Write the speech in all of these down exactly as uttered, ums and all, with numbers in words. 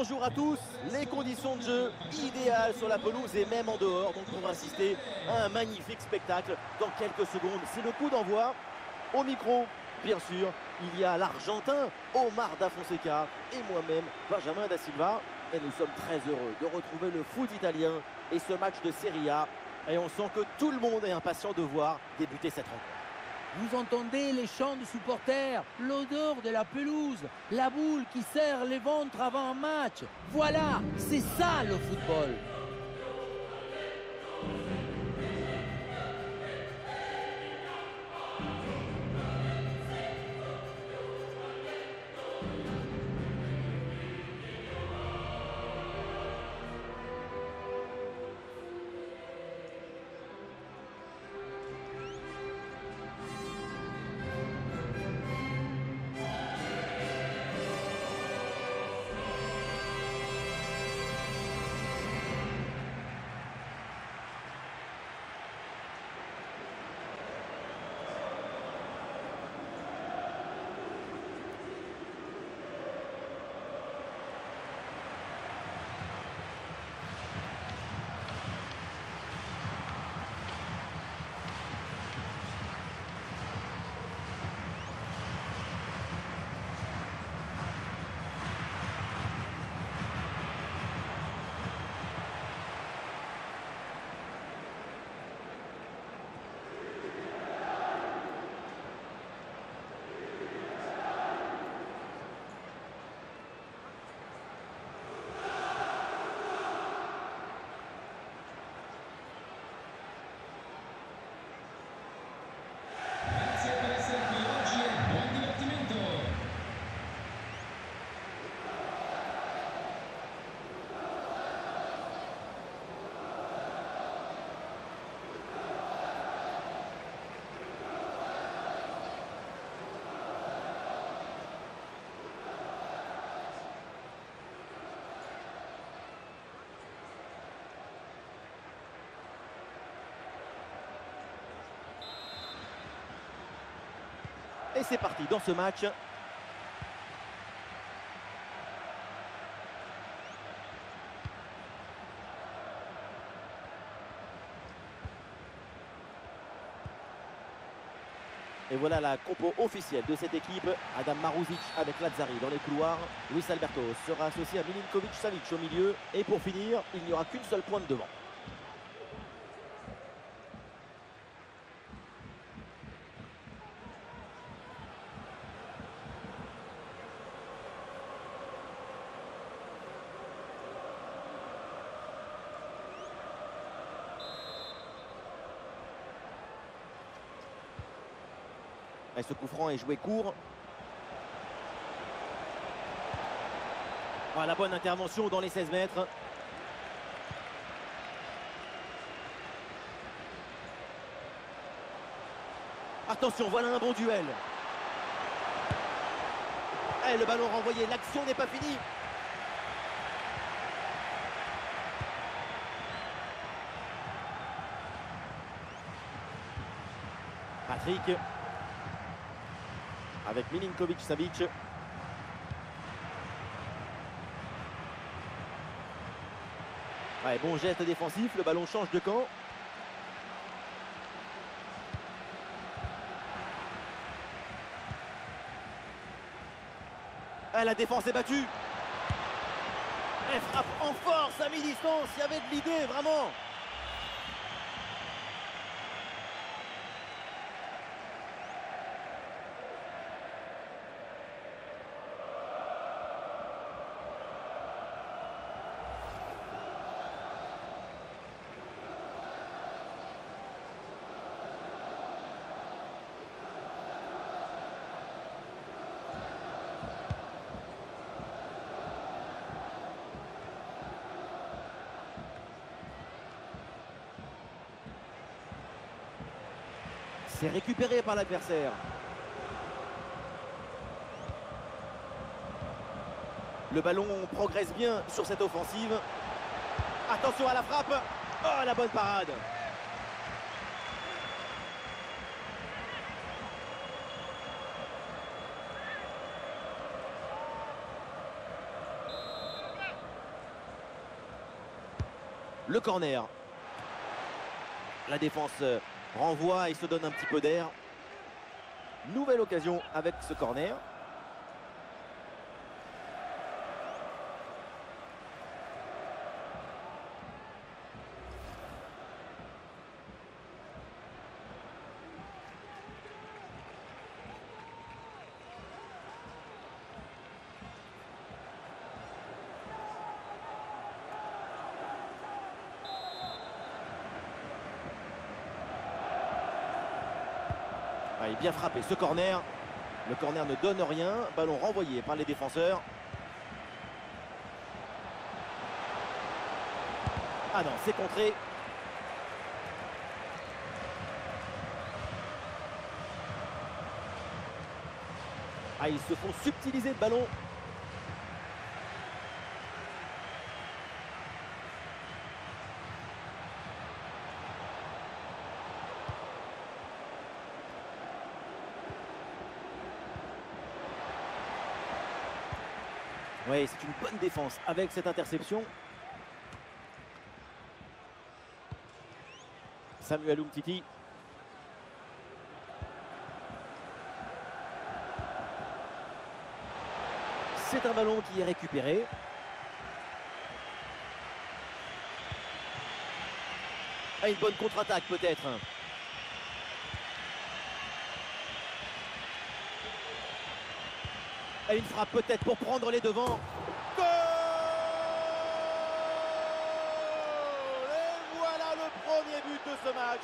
Bonjour à tous, les conditions de jeu idéales sur la pelouse et même en dehors, donc pour assister à un magnifique spectacle dans quelques secondes. C'est le coup d'envoi. Au micro, bien sûr, il y a l'Argentin Omar da Fonseca et moi-même Benjamin da Silva. Et nous sommes très heureux de retrouver le foot italien et ce match de Serie A. Et on sent que tout le monde est impatient de voir débuter cette rencontre. Vous entendez les chants de supporters, l'odeur de la pelouse, la boule qui serre les ventres avant un match. Voilà, c'est ça le football. Et c'est parti dans ce match. Et voilà la compo officielle de cette équipe. Adam Marusic avec Lazzari dans les couloirs. Luis Alberto sera associé à Milinkovic-Savic au milieu. Et pour finir, il n'y aura qu'une seule pointe devant. Et ce coup franc est joué court. Ah, la bonne intervention dans les seize mètres. Attention, voilà un bon duel. Et le ballon renvoyé, l'action n'est pas finie. Patrick. Avec Milinkovic-Savic. Ouais, bon geste défensif, le ballon change de camp. Et la défense est battue. Elle frappe en force à mi-distance, il y avait de l'idée vraiment. C'est récupéré par l'adversaire. Le ballon progresse bien sur cette offensive. Attention à la frappe. Oh, la bonne parade. le corner. La défense renvoie et se donne un petit peu d'air. Nouvelle occasion avec ce corner. Il est bien frappé ce corner. Le corner ne donne rien. Ballon renvoyé par les défenseurs. Ah non, c'est contré. Ah, ils se font subtiliser le ballon. Oui, c'est une bonne défense avec cette interception. Samuel Umtiti. C'est un ballon qui est récupéré. Ah, une bonne contre-attaque peut-être. Et une frappe peut-être pour prendre les devants. Goal ! Et voilà le premier but de ce match.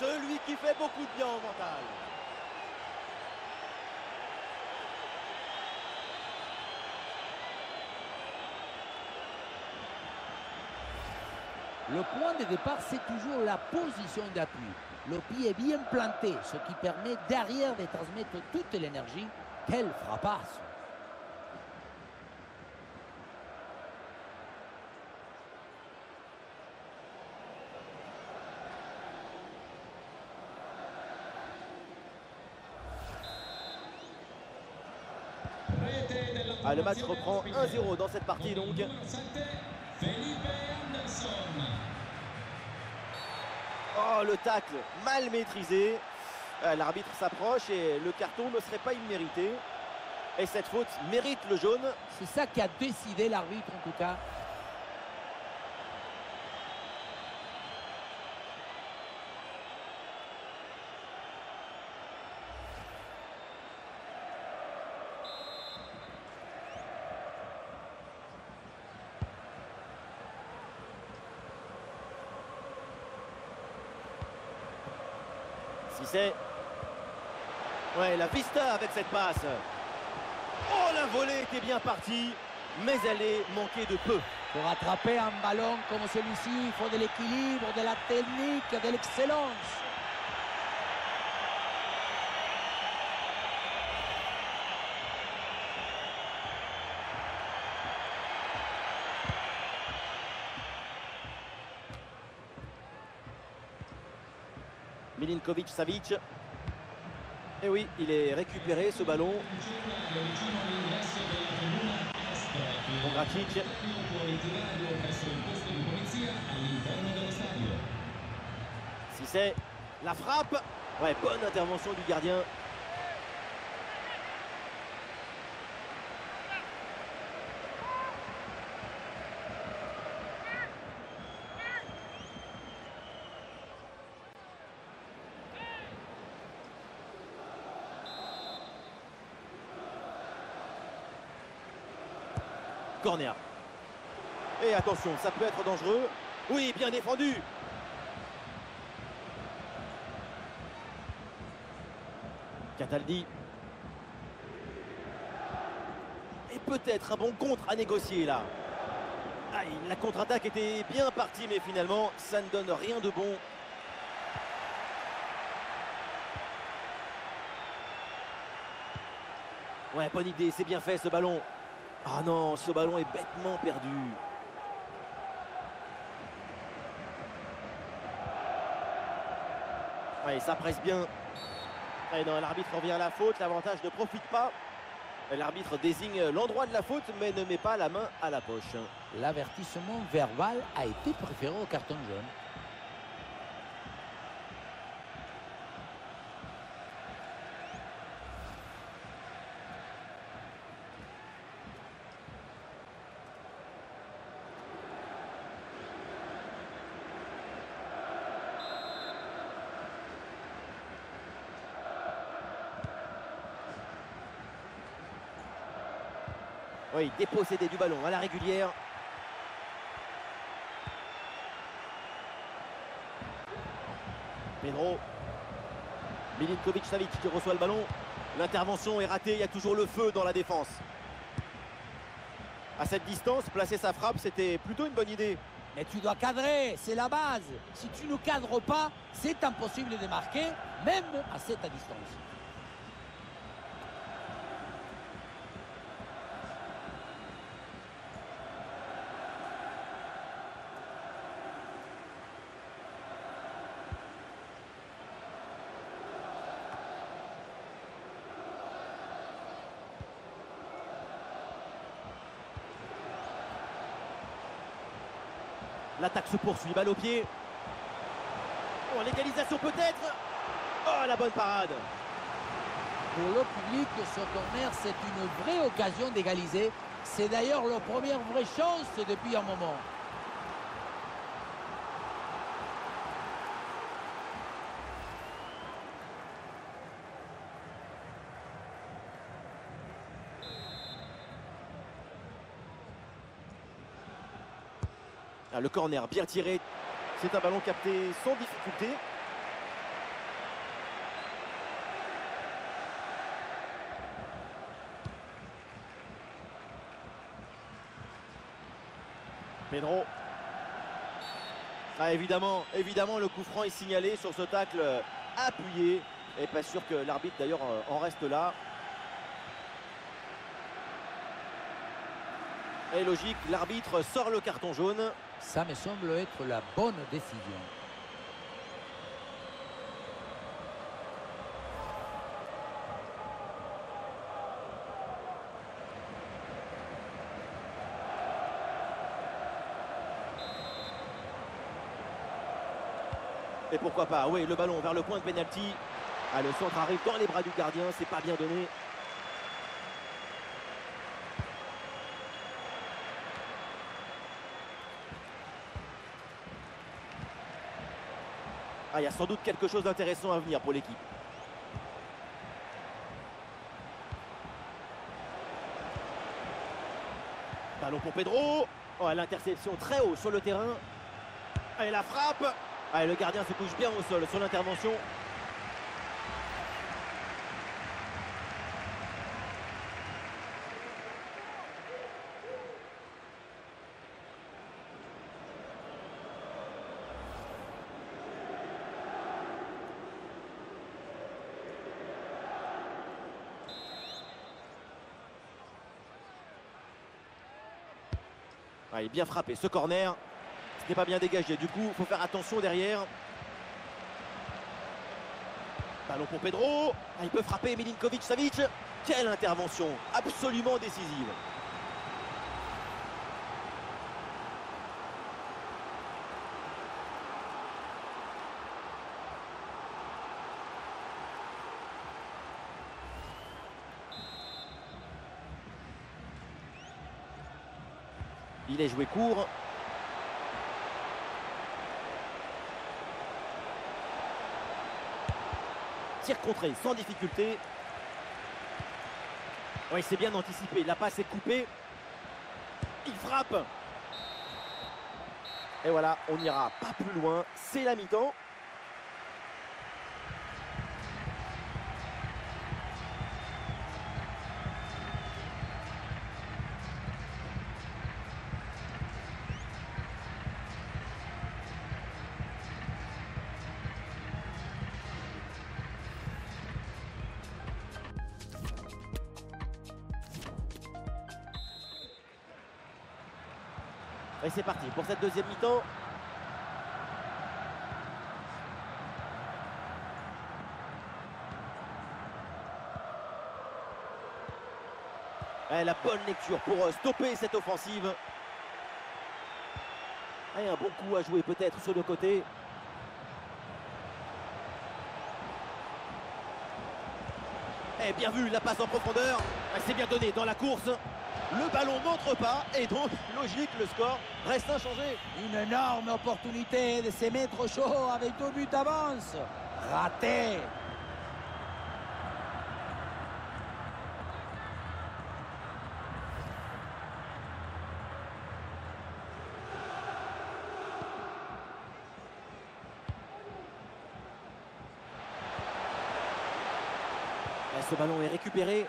Celui qui fait beaucoup de bien au mental. Le point de départ, c'est toujours la position d'appui. Le pied est bien planté, ce qui permet derrière de transmettre toute l'énergie. Quelle frappasse! Ah, le match reprend un zéro dans cette partie donc. Oh, le tacle mal maîtrisé. L'arbitre s'approche et le carton ne serait pas immérité. Et cette faute mérite le jaune. C'est ça qui a décidé l'arbitre en tout cas. Si c'est... Ouais, la vista avec cette passe. Oh, la volée était bien partie, mais elle est manquée de peu. Pour attraper un ballon comme celui-ci, il faut de l'équilibre, de la technique, de l'excellence. Milinkovic-Savic. Et oui, il est récupéré ce ballon. Pongracic. Si c'est la frappe. Ouais, bonne intervention du gardien. Corner. Et attention, ça peut être dangereux. Oui, bien défendu. Cataldi. Et peut-être un bon contre à négocier là. Aïe, la contre-attaque était bien partie, mais finalement, ça ne donne rien de bon. Ouais, bonne idée, c'est bien fait ce ballon. Ah non, ce ballon est bêtement perdu. Ouais, ça presse bien. Et non, l'arbitre revient à la faute, l'avantage ne profite pas. L'arbitre désigne l'endroit de la faute, mais ne met pas la main à la poche. L'avertissement verbal a été préféré au carton jaune. Oui, dépossédé du ballon à la régulière. Pedro. Milinkovic-Savic qui reçoit le ballon. L'intervention est ratée, il y a toujours le feu dans la défense. À cette distance, placer sa frappe, c'était plutôt une bonne idée. Mais tu dois cadrer, c'est la base. Si tu ne cadres pas, c'est impossible de marquer, même à cette distance. L'attaque se poursuit, balle au pied. Oh, l'égalisation peut-être. Oh, la bonne parade. Pour le public, ce corner, c'est une vraie occasion d'égaliser. C'est d'ailleurs leur première vraie chance depuis un moment. Le corner bien tiré, c'est un ballon capté sans difficulté. Pedro. Ah, évidemment, évidemment, le coup franc est signalé sur ce tacle appuyé. Et pas sûr que l'arbitre d'ailleurs en reste là. Et logique, l'arbitre sort le carton jaune. Ça me semble être la bonne décision. Et pourquoi pas, oui, le ballon vers le point de pénalty. Ah, le centre arrive dans les bras du gardien, c'est pas bien donné. Ah, il y a sans doute quelque chose d'intéressant à venir pour l'équipe. Ballon pour Pedro. Oh, l'interception très haut sur le terrain. Et la frappe. Ah, et le gardien se couche bien au sol sur l'intervention. Ah, il est bien frappé ce corner, ce n'est pas bien dégagé, du coup il faut faire attention derrière. Ballon pour Pedro, ah, il peut frapper Milinkovic-Savic, quelle intervention absolument décisive. Il est joué court. Tir contré sans difficulté. Oui, c'est bien anticipé. La passe est coupée. Il frappe. Et voilà, on n'ira pas plus loin. C'est la mi-temps. Et c'est parti pour cette deuxième mi-temps. Et la bonne lecture pour stopper cette offensive. Et un bon coup à jouer peut-être sur le côté. Et bien vu, la passe en profondeur. C'est bien donné dans la course. Le ballon n'entre pas et donc, logique, le score reste inchangé. Une énorme opportunité de se mettre au chaud avec deux buts d'avance. Raté. Et ce ballon est récupéré.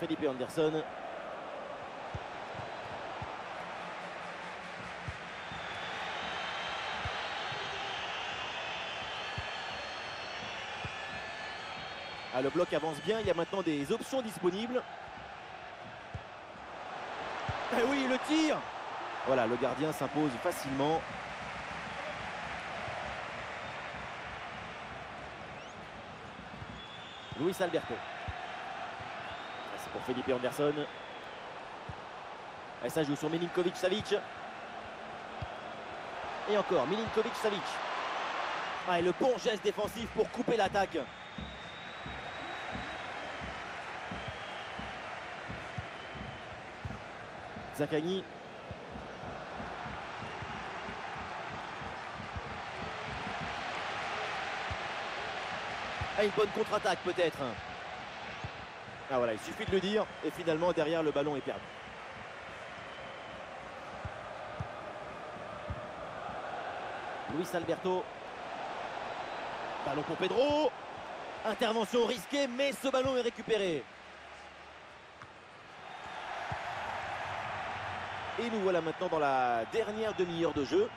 Felipe Anderson. Ah, le bloc avance bien, il y a maintenant des options disponibles. Et oui, le tir. Voilà, le gardien s'impose facilement. Luis Alberto. Pour Felipe Anderson. Et ça joue sur Milinkovic-Savic. Et encore Milinkovic-Savic. Ah, et le bon geste défensif pour couper l'attaque. Zaccagni. Et une bonne contre-attaque peut-être. Ah voilà, il suffit de le dire, et finalement, derrière, le ballon est perdu. Luis Alberto. Ballon pour Pedro. Intervention risquée, mais ce ballon est récupéré. Et nous voilà maintenant dans la dernière demi-heure de jeu.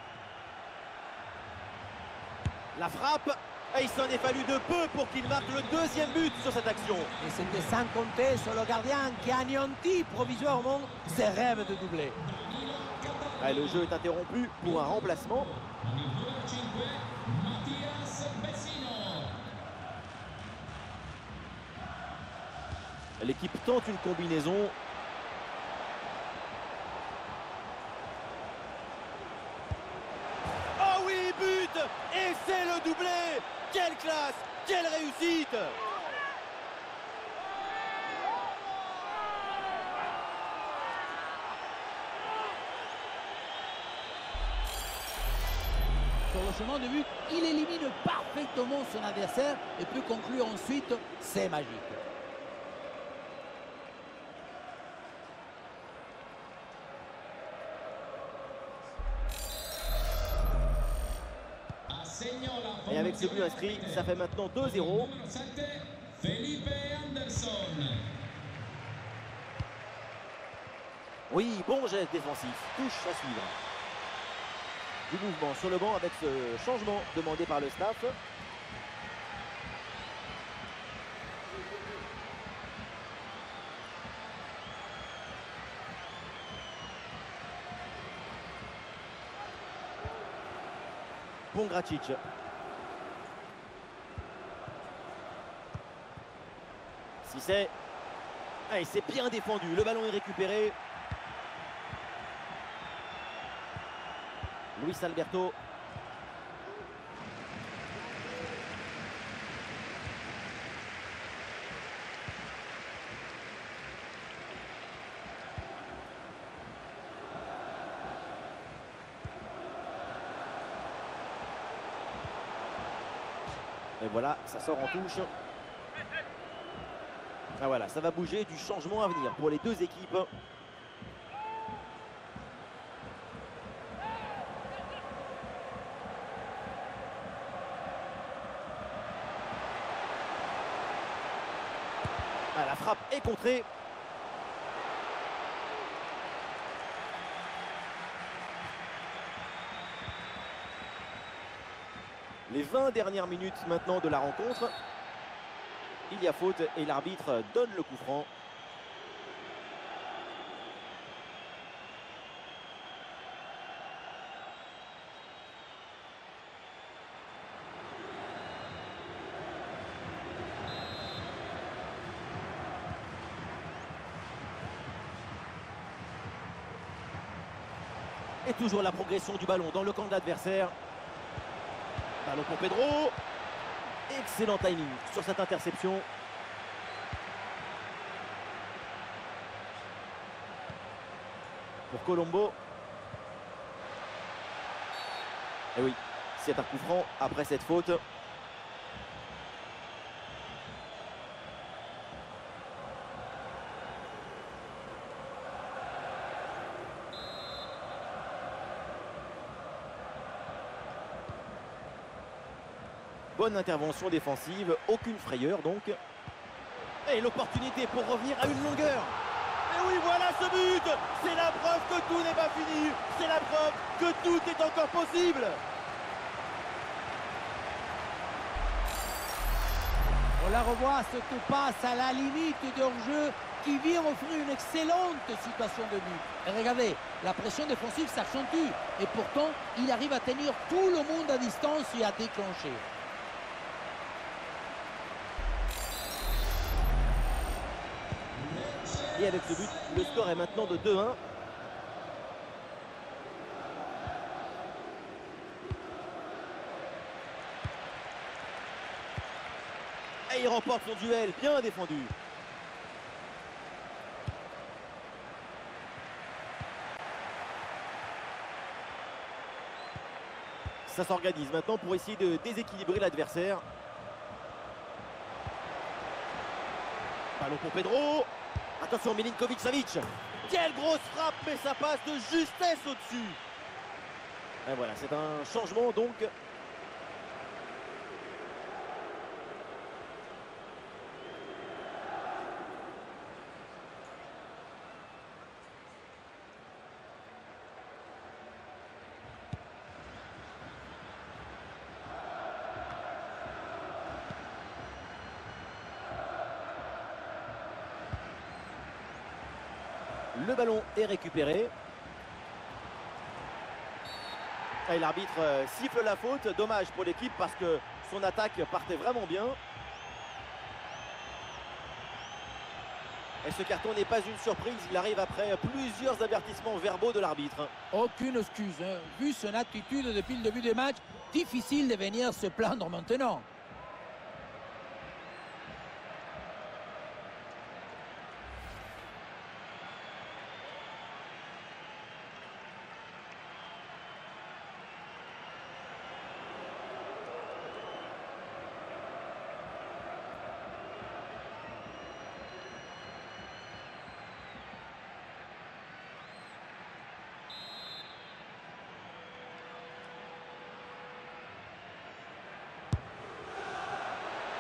La frappe. Et il s'en est fallu de peu pour qu'il marque le deuxième but sur cette action. Et c'était sans compter sur le gardien qui anéantit provisoirement ses rêves de doublé. Et le jeu est interrompu pour un remplacement. L'équipe tente une combinaison. Oh oui, but! Et c'est le doublé! Quelle classe, quelle réussite! Sur le chemin de but, il élimine parfaitement son adversaire et peut conclure ensuite, c'est magique. Et avec ce but inscrit, ça fait maintenant deux zéro. Oui, bon geste défensif, touche à suivre. Du mouvement sur le banc avec ce changement demandé par le staff. Pongracic. Si c'est... Ah, il s'est bien défendu. Le ballon est récupéré. Luis Alberto. Et voilà, ça sort en touche. Ah voilà, ça va bouger du changement à venir pour les deux équipes. Ah, la frappe est contrée. Les vingt dernières minutes maintenant de la rencontre. Il y a faute et l'arbitre donne le coup franc. Et toujours la progression du ballon dans le camp de l'adversaire. Ballon pour Pedro. Excellent timing sur cette interception. Pour Colombo. Et oui, c'est un coup franc après cette faute. Bonne intervention défensive, aucune frayeur donc. Et l'opportunité pour revenir à une longueur. Et oui, voilà ce but. C'est la preuve que tout n'est pas fini. C'est la preuve que tout est encore possible. On la revoit, ce coup passe à la limite de hors-jeu qui vient offrir une excellente situation de but. Et regardez, la pression défensive s'accentue. Et pourtant, il arrive à tenir tout le monde à distance et à déclencher. Et avec ce but, le score est maintenant de deux un. Et il remporte son duel, bien défendu. Ça s'organise maintenant pour essayer de déséquilibrer l'adversaire. Ballon pour Pedro. Attention, Milinkovic-Savic. Quelle grosse frappe, mais ça passe de justesse au-dessus. Et voilà, c'est un changement donc. Le ballon est récupéré. Et l'arbitre siffle la faute. Dommage pour l'équipe parce que son attaque partait vraiment bien. Et ce carton n'est pas une surprise. Il arrive après plusieurs avertissements verbaux de l'arbitre. Aucune excuse, hein. Vu son attitude depuis le début des matchs, difficile de venir se plaindre maintenant.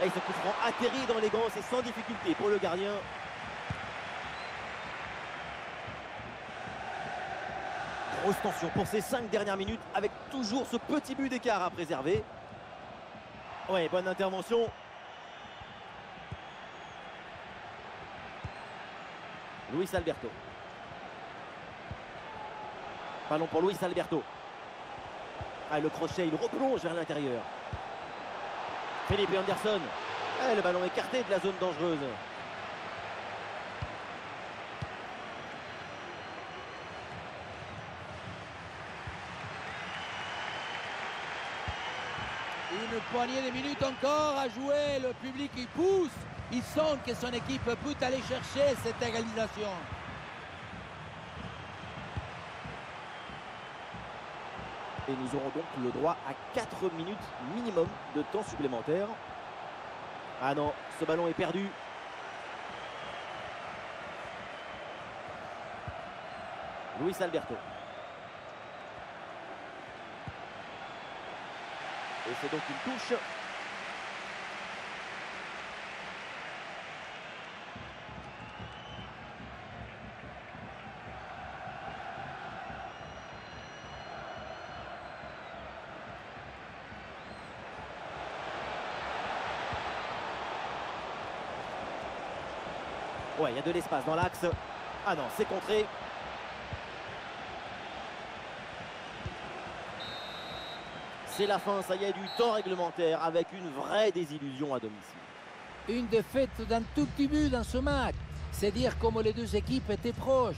Et ce coup franc atterrit dans l'élégance et sans difficulté pour le gardien. Grosse tension pour ces cinq dernières minutes avec toujours ce petit but d'écart à préserver. Ouais, bonne intervention. Luis Alberto. Ballon pour Luis Alberto. Ah, le crochet, il replonge vers l'intérieur. Felipe Anderson, et le ballon écarté de la zone dangereuse. Une poignée de minutes encore à jouer, le public il pousse, il sent que son équipe peut aller chercher cette égalisation. Et nous aurons donc le droit à quatre minutes minimum de temps supplémentaire. Ah non, ce ballon est perdu. Luis Alberto. Et c'est donc une touche. Ouais, il y a de l'espace dans l'axe. Ah non, c'est contré. C'est la fin, ça y est, du temps réglementaire avec une vraie désillusion à domicile. Une défaite d'un tout petit but dans ce match. C'est dire comment les deux équipes étaient proches.